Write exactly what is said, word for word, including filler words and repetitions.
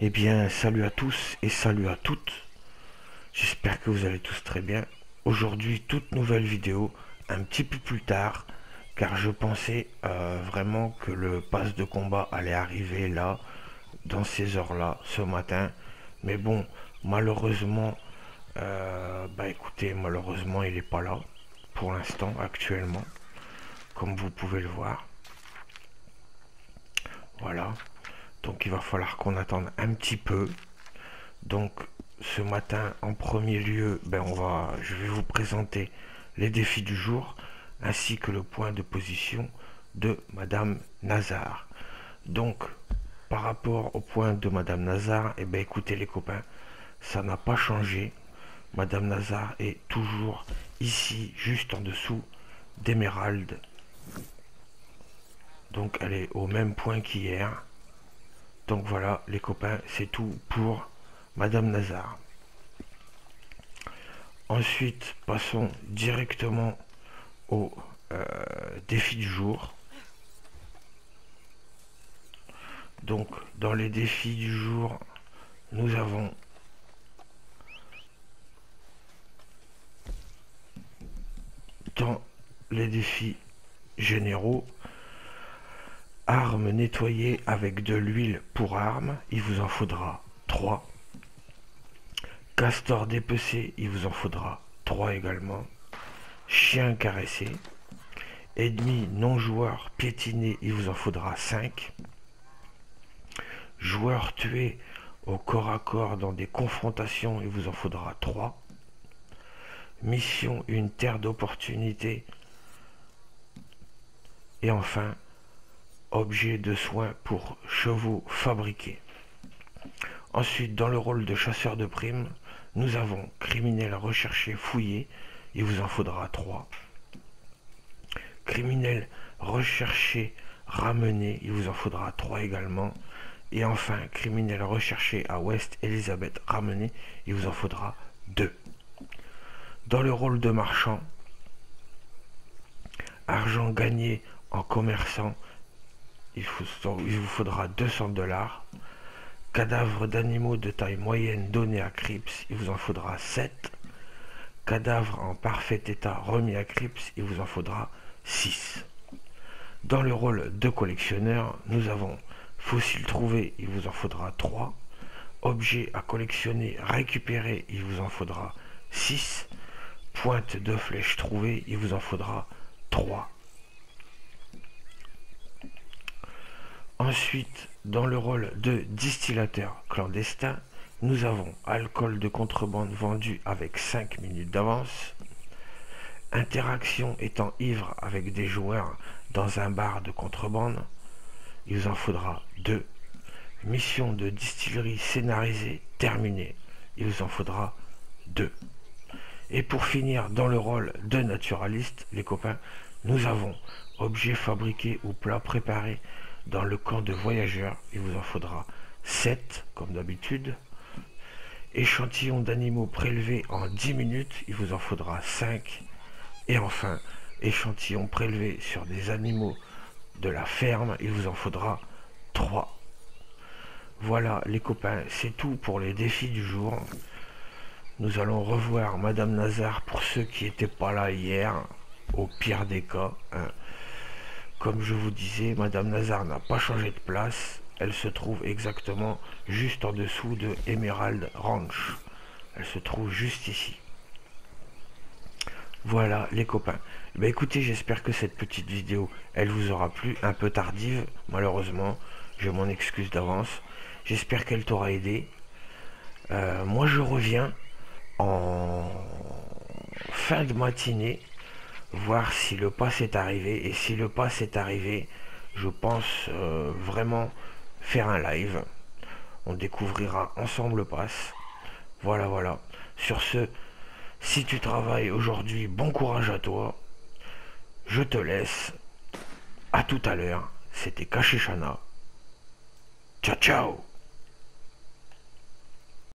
Eh bien, salut à tous et salut à toutes. J'espère que vous allez tous très bien. Aujourd'hui, toute nouvelle vidéo, un petit peu plus tard, car je pensais euh, vraiment que le pass de combat allait arriver là, dans ces heures-là, ce matin. Mais bon, malheureusement, euh, bah écoutez, malheureusement, il n'est pas là, pour l'instant, actuellement, comme vous pouvez le voir. Voilà. Donc il va falloir qu'on attende un petit peu. Donc ce matin, en premier lieu, ben on va, je vais vous présenter les défis du jour ainsi que le point de position de Madame Nazar. Donc par rapport au point de Madame Nazar, et eh ben écoutez les copains, ça n'a pas changé. Madame Nazar est toujours ici, juste en dessous d'Emerald. Donc elle est au même point qu'hier. Donc voilà les copains, c'est tout pour Madame Nazar. Ensuite, passons directement au euh, défi du jour. Donc dans les défis du jour, nous avons dans les défis généraux, armes nettoyées avec de l'huile pour armes, il vous en faudra trois. Castor dépecé, il vous en faudra trois également. Chien caressé. Ennemi non joueur piétiné, il vous en faudra cinq. Joueur tué au corps à corps dans des confrontations, il vous en faudra trois. Mission une terre d'opportunité. Et enfin, objet de soins pour chevaux fabriqués. Ensuite, dans le rôle de chasseur de primes, nous avons criminel recherché fouillé, il vous en faudra trois. Criminel recherché ramené, il vous en faudra trois également. Et enfin, criminel recherché à West Elizabeth ramené, il vous en faudra deux. Dans le rôle de marchand, argent gagné en commerçant, il vous faudra deux cents dollars. Cadavres d'animaux de taille moyenne donnés à Cripps, il vous en faudra sept. Cadavres en parfait état remis à Cripps, il vous en faudra six. Dans le rôle de collectionneur, nous avons fossiles trouvés, il vous en faudra trois. Objets à collectionner récupérés, il vous en faudra six. Pointe de flèche trouvée, il vous en faudra trois. Ensuite, dans le rôle de distillateur clandestin, nous avons alcool de contrebande vendu avec cinq minutes d'avance, interaction étant ivre avec des joueurs dans un bar de contrebande, il vous en faudra deux, mission de distillerie scénarisée terminée, il vous en faudra deux. Et pour finir, dans le rôle de naturaliste, les copains, nous avons objets fabriqués ou plats préparés dans le camp de voyageurs, il vous en faudra sept, comme d'habitude. Échantillons d'animaux prélevés en dix minutes, il vous en faudra cinq. Et enfin, échantillons prélevés sur des animaux de la ferme, il vous en faudra trois. Voilà les copains, c'est tout pour les défis du jour. Nous allons revoir Madame Nazar pour ceux qui n'étaient pas là hier, au pire des cas, hein. Comme je vous disais, Madame Nazar n'a pas changé de place. Elle se trouve exactement juste en dessous de Emerald Ranch. Elle se trouve juste ici. Voilà les copains. Eh bien, écoutez, j'espère que cette petite vidéo, elle vous aura plu. Un peu tardive, malheureusement. Je m'en excuse d'avance. J'espère qu'elle t'aura aidé. Euh, moi, je reviens en fin de matinée. Voir si le pass est arrivé, et si le pass est arrivé, je pense euh, vraiment faire un live. On découvrira ensemble le pass. Voilà, voilà. Sur ce, si tu travailles aujourd'hui, bon courage à toi. Je te laisse. À tout à l'heure. C'était Caché Chana. Ciao, ciao.